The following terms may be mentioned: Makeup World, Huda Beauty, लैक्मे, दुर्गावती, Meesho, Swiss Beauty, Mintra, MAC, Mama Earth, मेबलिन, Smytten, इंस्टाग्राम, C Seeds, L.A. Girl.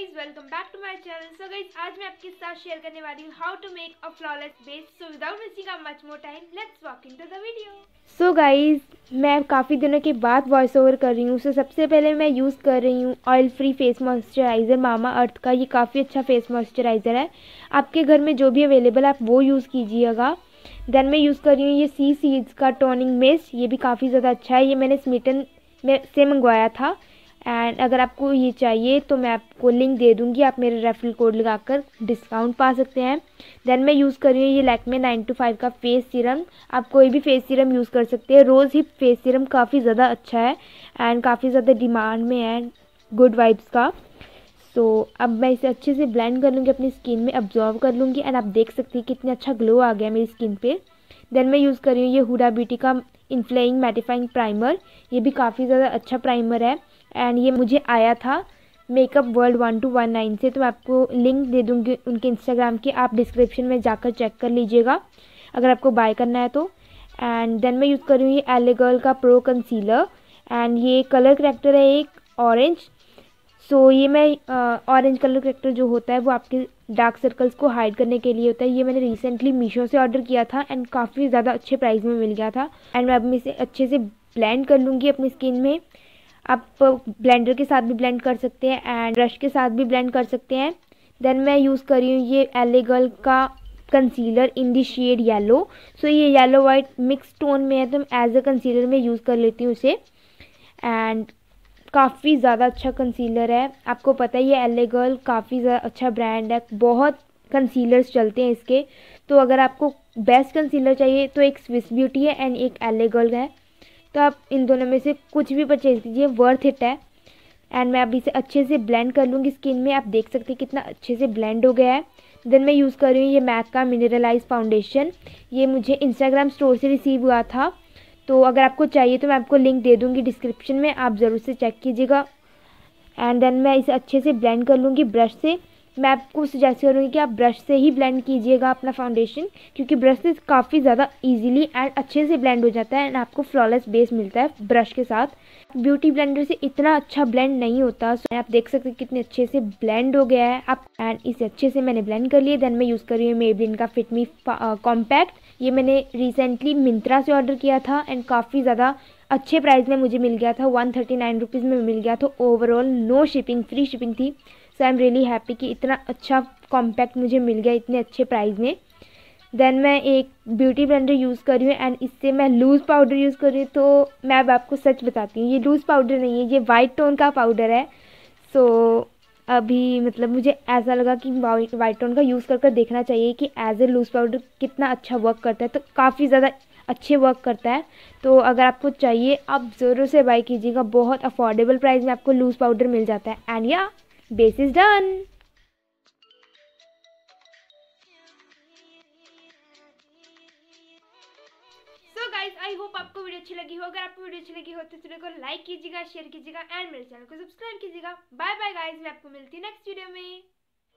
Guys welcome back to my channel. So guys आज मैं आपके साथ शेयर करने वाली हूँ how to make a flawless base. So without wasting much more time let's walk into the video. So guys मैं काफ़ी दिनों के बाद वॉइस ओवर कर रही हूँ। सो सबसे पहले मैं यूज़ कर रही हूँ oil free face moisturiser Mamaearth का। ये काफ़ी अच्छा फेस मॉइस्चराइज़र है, आपके घर में जो भी अवेलेबल आप वो यूज़ कीजिएगा। देन मैं यूज़ कर रही हूँ ये सी सीड्स का टोनिंग मिस्ट, ये भी काफ़ी ज़्यादा अच्छा है। ये मैंने स्मिटन में से मंगवाया था एंड अगर आपको ये चाहिए तो मैं आपको लिंक दे दूँगी, आप मेरे रेफरल कोड लगाकर डिस्काउंट पा सकते हैं। देन मैं यूज़ कर रही हूँ ये लैक्मे 925 का फेस सीरम। आप कोई भी फेस सीरम यूज़ कर सकते हैं, रोज़ हिप फेस सीरम काफ़ी ज़्यादा अच्छा है एंड काफ़ी ज़्यादा डिमांड में है, गुड वाइब्स का। सो अब मैं इसे अच्छे से ब्लेंड कर लूँगी, अपनी स्किन में अब्जॉर्व कर लूँगी एंड आप देख सकते हैं कितना अच्छा ग्लो आ गया मेरी स्किन पे। देन मैं यूज़ कर रही हूँ ये हुडा ब्यूटी का इनफ्लेइंग मैटिफाइंग प्राइमर। ये भी काफ़ी ज़्यादा अच्छा प्राइमर है एंड ये मुझे आया था मेकअप वर्ल्ड 1219 से, तो मैं आपको लिंक दे दूँगी उनके इंस्टाग्राम के, आप डिस्क्रिप्शन में जाकर चेक कर लीजिएगा अगर आपको बाय करना है तो। एंड देन मैं यूज़ कर रही हूँ ये एल.ए. गर्ल का प्रो कंसीलर एंड ये कलर करैक्टर है एक ऑरेंज। सो ये मैं ऑरेंज कलर करैक्टर जो होता है वो आपके डार्क सर्कल्स को हाइड करने के लिए होता है। ये मैंने रिसेंटली मीशो से ऑर्डर किया था एंड काफ़ी ज़्यादा अच्छे प्राइस में मिल गया था। एंड मैं अब इसे अच्छे से ब्लेंड कर लूँगी अपनी स्किन में। आप ब्लेंडर के साथ भी ब्लेंड कर सकते हैं एंड ब्रश के साथ भी ब्लेंड कर सकते हैं। देन मैं यूज़ कर रही हूँ ये एल.ए. गर्ल का concealer in the shade yellow. So ये येलो वाइट मिक्स टोन में है तो मैं एज अ कंसीलर में यूज़ कर लेती हूँ इसे एंड काफ़ी ज़्यादा अच्छा कंसीलर है। आपको पता ही है एल.ए. गर्ल काफ़ी ज़्यादा अच्छा ब्रांड है, बहुत कंसीलर्स चलते हैं इसके। तो अगर आपको बेस्ट कंसीलर चाहिए तो एक स्विस ब्यूटी है एंड एक एल.ए. गर्ल है, तो आप इन दोनों में से कुछ भी परचेज कीजिए, वर्थ इट है। एंड मैं अब इसे अच्छे से ब्लेंड कर लूँगी स्किन में, आप देख सकते हैं कितना अच्छे से ब्लेंड हो गया है। देन मैं यूज़ कर रही हूँ ये मैक का मिनरलाइज फाउंडेशन। ये मुझे इंस्टाग्राम स्टोर से रिसीव हुआ था, तो अगर आपको चाहिए तो मैं आपको लिंक दे दूँगी डिस्क्रिप्शन में, आप ज़रूर से चेक कीजिएगा। एंड देन मैं इसे अच्छे से ब्लेंड कर लूँगी ब्रश से। मैं आपको सजेस्ट करूँगी कि आप ब्रश से ही ब्लेंड कीजिएगा अपना फाउंडेशन, क्योंकि ब्रश से काफ़ी ज़्यादा इजीली एंड अच्छे से ब्लेंड हो जाता है एंड आपको फ्लॉलेस बेस मिलता है ब्रश के साथ। ब्यूटी ब्लेंडर से इतना अच्छा ब्लेंड नहीं होता। सो आप देख सकते हैं कितने अच्छे से ब्लेंड हो गया है आप एंड इसे अच्छे से मैंने ब्लेंड कर लिए। देन मैं यूज़ कर रही हूँ मेबलिन का फिट मी कॉम्पैक्ट। ये मैंने रिसेंटली मिंत्रा से ऑर्डर किया था एंड काफ़ी ज़्यादा अच्छे प्राइस में मुझे मिल गया था, 139 रुपीज़ में मिल गया था overall, no shipping, free shipping थी। So I am really happy कि इतना अच्छा कॉम्पैक्ट मुझे मिल गया इतने अच्छे प्राइस में। देन मैं एक ब्यूटी ब्लेंडर यूज़ कर रही हूँ एंड इससे मैं लूज़ पाउडर यूज़ कर रही हूँ। तो मैं अब आपको सच बताती हूँ, ये लूज़ पाउडर नहीं है, ये वाइट टोन का पाउडर है। सो अभी मतलब मुझे ऐसा लगा कि वाइट टोन का यूज़ कर देखना चाहिए कि एज ए लूज़ पाउडर कितना अच्छा वर्क करता है, तो काफ़ी ज़्यादा अच्छे वर्क करता है। तो अगर आपको चाहिए आप ज़रूर से बाय कीजिएगा, बहुत अफोर्डेबल प्राइस में आपको लूज़ पाउडर मिल जाता है। एंड या base is done. So guys I hope आपको वीडियो अच्छी लगी हो। अगर आपको वीडियो अच्छी लगी हो तो वीडियो को लाइक कीजिएगा, शेयर कीजिएगा एंड मेरे चैनल को सब्सक्राइब कीजिएगा। बाय बाय गाइज, मैं आपको मिलती हूँ नेक्स्ट वीडियो में।